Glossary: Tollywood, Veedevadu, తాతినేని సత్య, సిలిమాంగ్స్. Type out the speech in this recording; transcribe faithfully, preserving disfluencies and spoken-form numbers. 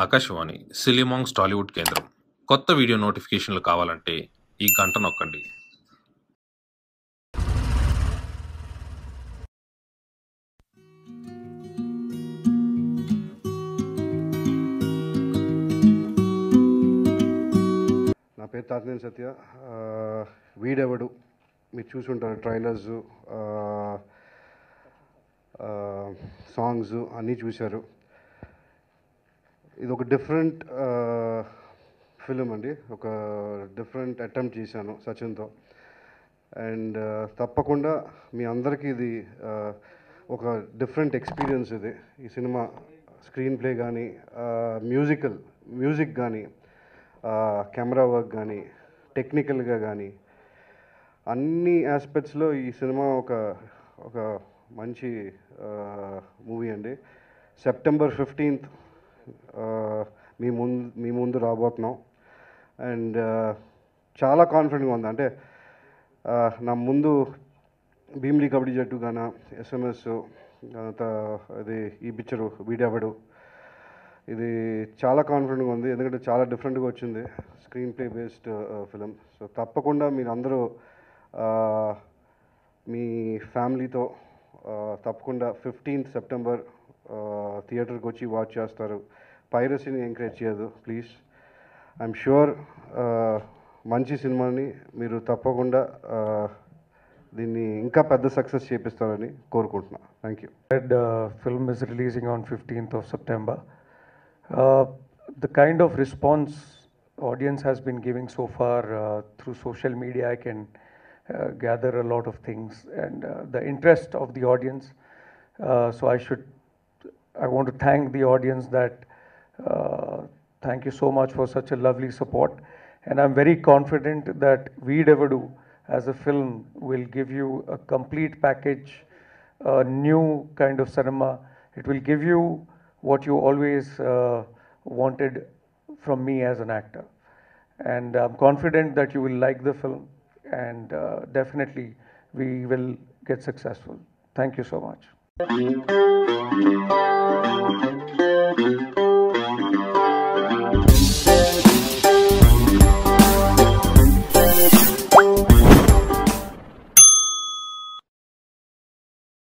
ఆకాశవాణి సిలిమాంగ్స్ టాలీవుడ్ కేంద్రం. కొత్త వీడియో నోటిఫికేషన్లు కావాలంటే ఈ గంట నొక్కండి. నా పేరు తాతినేని సత్య. వీడెవడు మీరు చూసుంటారు, ట్రైలర్స్, సాంగ్స్ అన్నీ చూశారు. ఇది ఒక డిఫరెంట్ ఫిలిం అండి, ఒక డిఫరెంట్ అటెంప్ట్ చేశాను సచిన్తో. అండ్ తప్పకుండా మీ అందరికీ ఇది ఒక డిఫరెంట్ ఎక్స్పీరియన్స్. ఇది ఈ సినిమా స్క్రీన్ ప్లే కానీ, మ్యూజికల్ మ్యూజిక్ కానీ, కెమెరా వర్క్ కానీ, టెక్నికల్గా కానీ అన్ని ఆస్పెక్ట్స్లో ఈ సినిమా ఒక ఒక మంచి మూవీ అండి. సెప్టెంబర్ ఫిఫ్టీన్త్ మీ ముందు మీ ముందు రాబోతున్నాం. అండ్ చాలా కాన్ఫిడెంట్గా ఉంది. అంటే నా ముందు భీమ్లీ కబడ్డీ జట్టు కానీ, ఎస్ఎంఎస్, ఇది ఈ పిక్చరు వీడెవడు, ఇది చాలా కాన్ఫిడెంట్గా ఉంది. ఎందుకంటే చాలా డిఫరెంట్గా వచ్చింది, screenplay based film. So తప్పకుండా మీరందరూ మీ ఫ్యామిలీతో తప్పకుండా ఫిఫ్టీన్త్ సెప్టెంబర్ థియేటర్కి వచ్చి వాచ్ చేస్తారు. పైరసీని ఎంకరేజ్ చేయదు ప్లీజ్. ఐఎమ్ ష్యూర్ మంచి సినిమాని మీరు తప్పకుండా దీన్ని ఇంకా పెద్ద సక్సెస్ చేపిస్తారని కోరుకుంటున్నా. Thank you. And film is releasing on fifteenth of September. The kind of response audience has been giving so far through social media I can gather a lot of things and the interest of the audience. So I should I want to thank the audience that uh, thank you so much for such a lovely support, and I'm very confident that Veedevadu as a film will give you a complete package, a new kind of cinema. It will give you what you always uh, wanted from me as an actor, and I'm confident that you will like the film, and uh, definitely we will get successful. Thank you so much. Thank you.